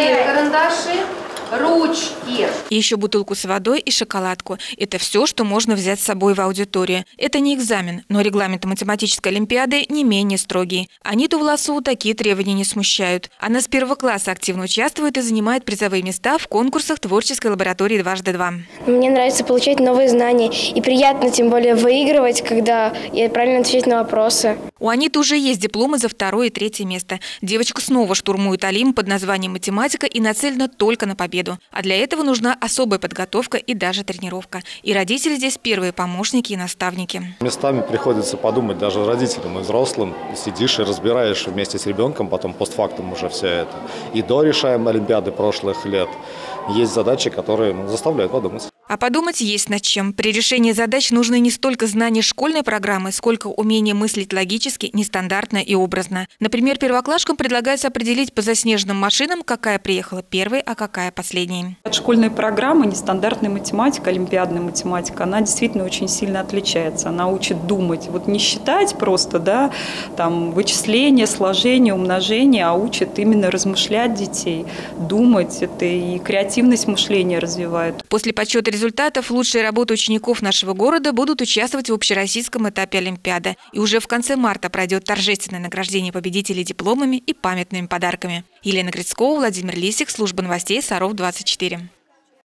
клей, карандаши, ручки. Еще бутылку с водой и шоколадку. Это все, что можно взять с собой в аудиторию. Это не экзамен, но регламент математической олимпиады не менее строгий. Аниту Власу такие требования не смущают. Она с первого класса активно участвует и занимает призовые места в конкурсах творческой лаборатории «Дважды-два». Мне нравится получать новые знания. И приятно, тем более, выигрывать, когда я правильно отвечаю на вопросы. У Аниты уже есть дипломы за второе и третье место. Девочка снова штурмует Олимп под названием «Математика» и нацелена только на победу. А для этого нужна особая подготовка и даже тренировка. И родители здесь первые помощники и наставники. Местами приходится подумать даже родителям и взрослым. Сидишь и разбираешь вместе с ребенком, потом постфактум уже все это. И дорешаем олимпиады прошлых лет. Есть задачи, которые заставляют подумать. А подумать есть над чем. При решении задач нужны не столько знания школьной программы, сколько умение мыслить логически, нестандартно и образно. Например, первоклашкам предлагается определить по заснеженным машинам, какая приехала первой, а какая последней. От школьной программы нестандартная математика, олимпиадная математика, она действительно очень сильно отличается. Она учит думать, вот не считать просто, да, там вычисление, сложение, умножение, а учит именно размышлять детей, думать. Это и креативность мышления развивает. После подсчета результатов лучшие работы учеников нашего города будут участвовать в общероссийском этапе олимпиады. И уже в конце марта пройдет торжественное награждение победителей дипломами и памятными подарками. Елена Грицкова, Владимир Лисик, служба новостей Саров 24.